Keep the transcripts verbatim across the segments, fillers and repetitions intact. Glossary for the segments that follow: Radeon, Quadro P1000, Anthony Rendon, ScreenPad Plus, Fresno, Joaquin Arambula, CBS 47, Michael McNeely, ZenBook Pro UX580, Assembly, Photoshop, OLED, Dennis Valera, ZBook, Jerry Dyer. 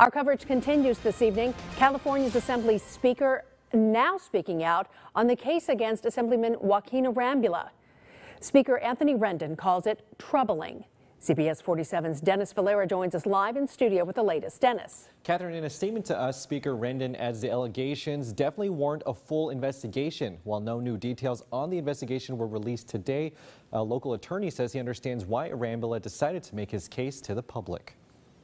Our coverage continues this evening. California's Assembly Speaker now speaking out on the case against Assemblyman Joaquin Arambula. Speaker Anthony Rendon calls it troubling. C B S forty-seven's Dennis Valera joins us live in studio with the latest. Dennis. Catherine, in a statement to us, Speaker Rendon adds the allegations definitely warrant a full investigation. While no new details on the investigation were released today, a local attorney says he understands why Arambula decided to make his case to the public.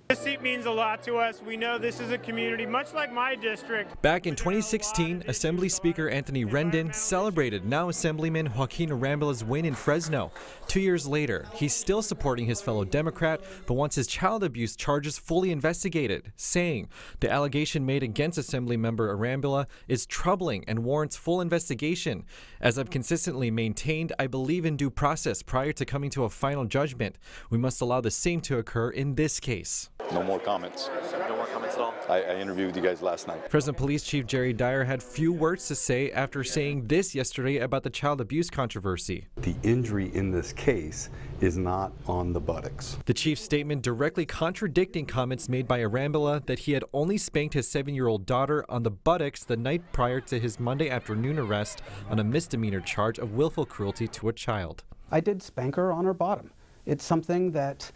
This seat means a lot to us. We know this is a community, much like my district. Back in twenty sixteen, Assembly Speaker Anthony Rendon celebrated now Assemblyman Joaquin Arambula's win in Fresno. Two years later, he's still supporting his fellow Democrat, but wants his child abuse charges fully investigated, saying the allegation made against Assembly member Arambula is troubling and warrants full investigation. As I've consistently maintained, I believe in due process prior to coming to a final judgment. We must allow the same to occur in this case. No more comments. No more comments at all. I, I interviewed you guys last night. Fresno Police Chief Jerry Dyer had few words to say after saying this yesterday about the child abuse controversy. The injury in this case is not on the buttocks. The chief's statement directly contradicting comments made by Arambula that he had only spanked his seven-year-old daughter on the buttocks the night prior to his Monday afternoon arrest on a misdemeanor charge of willful cruelty to a child. I did spank her on her bottom. It's something that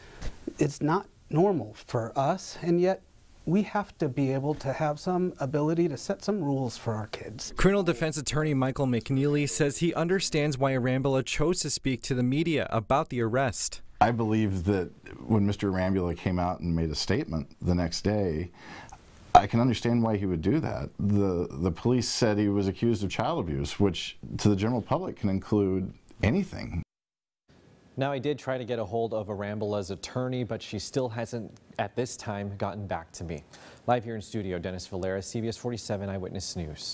it's not normal for us, and yet we have to be able to have some ability to set some rules for our kids. Criminal defense attorney Michael McNeely says he understands why Arambula chose to speak to the media about the arrest. I believe that when Mister Arambula came out and made a statement the next day, I can understand why he would do that. The, the police said he was accused of child abuse, which to the general public can include anything. Now, I did try to get a hold of Arambula's attorney, but she still hasn't, at this time, gotten back to me. Live here in studio, Dennis Valera, C B S forty-seven Eyewitness News.